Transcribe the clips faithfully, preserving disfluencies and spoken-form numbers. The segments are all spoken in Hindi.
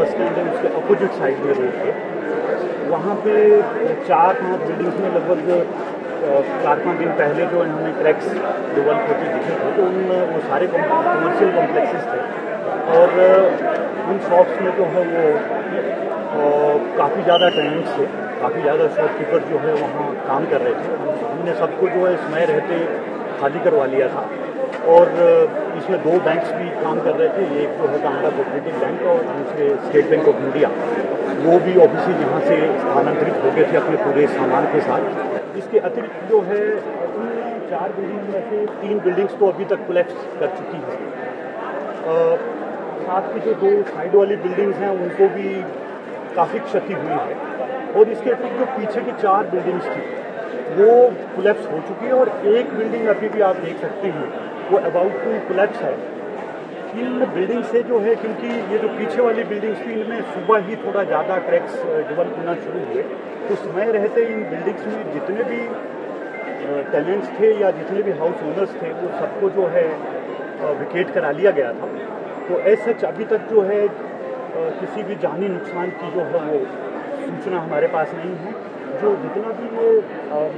बस स्टैंड है उसके अपोजिट साइड में रोड के, वहाँ पे चार पाँच बिल्डिंग्स में लगभग चार पाँच दिन पहले जो इन्होंने क्रैक्स जो वन फोर्टी दिखे थे तो उन वो सारे कमर्शियल कॉम्प्लेक्सेस थे और उन शॉप्स में जो है वो काफ़ी ज़्यादा टेनेंट्स थे, काफ़ी ज़्यादा शॉपकीपर जो है वहाँ काम कर रहे थे। हमने सबको जो है समय रहते खाली करवा लिया था और इसमें दो बैंक्स भी काम कर रहे थे, एक जो है कानड़ा कोऑपरेटिव बैंक और दूसरे स्टेट बैंक ऑफ इंडिया, वो भी ऑफिस यहाँ से स्थानांतरित हो गए थे अपने पूरे सामान के साथ। इसके अतिरिक्त जो है उन चार बिल्डिंग्स में से तीन बिल्डिंग्स तो अभी तक कोलैप्स कर चुकी हैं, साथ ही जो दो साइड वाली बिल्डिंग्स हैं उनको भी काफ़ी क्षति हुई है और इसके अतिरिक्त जो पीछे की चार बिल्डिंग्स थी वो कोलैप्स हो चुकी है और एक बिल्डिंग अभी भी आप देख सकते हैं वो अबाउट टू कोलैप्स है। इन बिल्डिंग से जो है क्योंकि ये जो पीछे वाली बिल्डिंग्स थी इनमें सुबह ही थोड़ा ज़्यादा क्रैक्स डेवलप होना शुरू हुए तो समय रहते इन बिल्डिंग्स में जितने भी टेनेंट्स थे या जितने भी हाउस ओनर्स थे वो सबको जो है विकेट करा लिया गया था। तो एज सच अभी तक जो है किसी भी जानी नुकसान की जो है वो सूचना हमारे पास नहीं है। जो जितना भी ये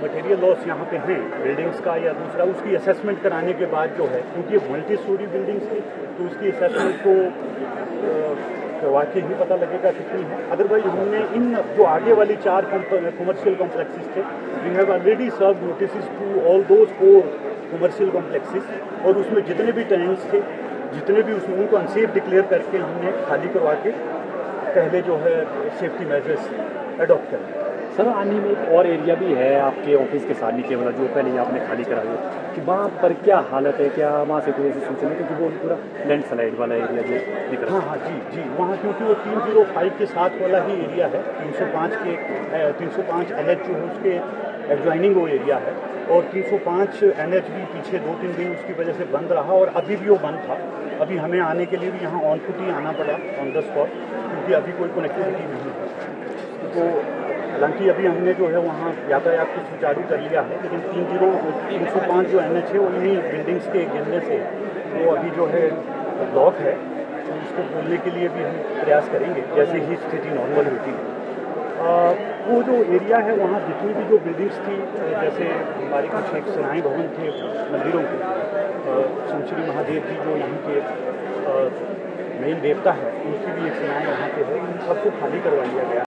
मटेरियल लॉस यहाँ पे हैं बिल्डिंग्स का या दूसरा, उसकी असेसमेंट कराने के बाद जो है क्योंकि मल्टी स्टोरी बिल्डिंग्स थी तो उसकी असेसमेंट को करवा के ही पता लगेगा कितनी है। अदरवाइज हमने इन जो आगे वाली चार कमर्शियल कॉम्प्लेक्सेस थे we have already serve notice to all those four commercial complexes और उसमें जितने भी टेनेंट्स थे जितने भी उसमें उनको अनसेफ डिक्लेयर करके हमने खाली करवा के पहले जो है सेफ्टी मेजर्स अडॉप्ट कर लिया। सर आनी में एक और एरिया भी है आपके ऑफिस के सामने के वाला जो पहले आपने खाली करा दिया कि वहाँ पर क्या हालत है, क्या वहाँ से कोई ऐसी सूचना है क्योंकि वो पूरा लैंड स्लाइड वाला एरिया जो निकल रहा है। हाँ हाँ जी जी वहाँ क्योंकि वो तीन जीरो फाइव के साथ वाला ही एरिया है, तीन सौ पाँच के तीन सौ पाँच एन एच जो है उसके एडजॉइनिंग वो एरिया है और तीन सौ पाँच एन एच भी पीछे दो तीन दिन उसकी वजह से बंद रहा और अभी भी वो बंद था। अभी हमें आने के लिए भी यहाँ ऑन फुट ही आना पड़ा ऑन द स्पॉट क्योंकि अभी कोई कनेक्टिविटी नहीं है। तो हालांकि अभी हमने जो है वहाँ यातायात को सुचारू कर लिया है लेकिन तीन जीरो तीन सौ पाँच जो एन एच है उन्हीं बिल्डिंग्स के गिरने से वो अभी जो है ब्लॉक है तो उसको खोलने के लिए भी हम प्रयास करेंगे जैसे ही स्थिति नॉर्मल होती है। वो जो एरिया है वहाँ जितनी भी जो बिल्डिंग्स थी जैसे हमारे कुछ एक सराय भवन थे मंदिरों के सुनचरी महादेव जी जो यहाँ के मेन देवता है उनकी भी एक सराय यहाँ पे है, इन सबको खाली करवा लिया गया।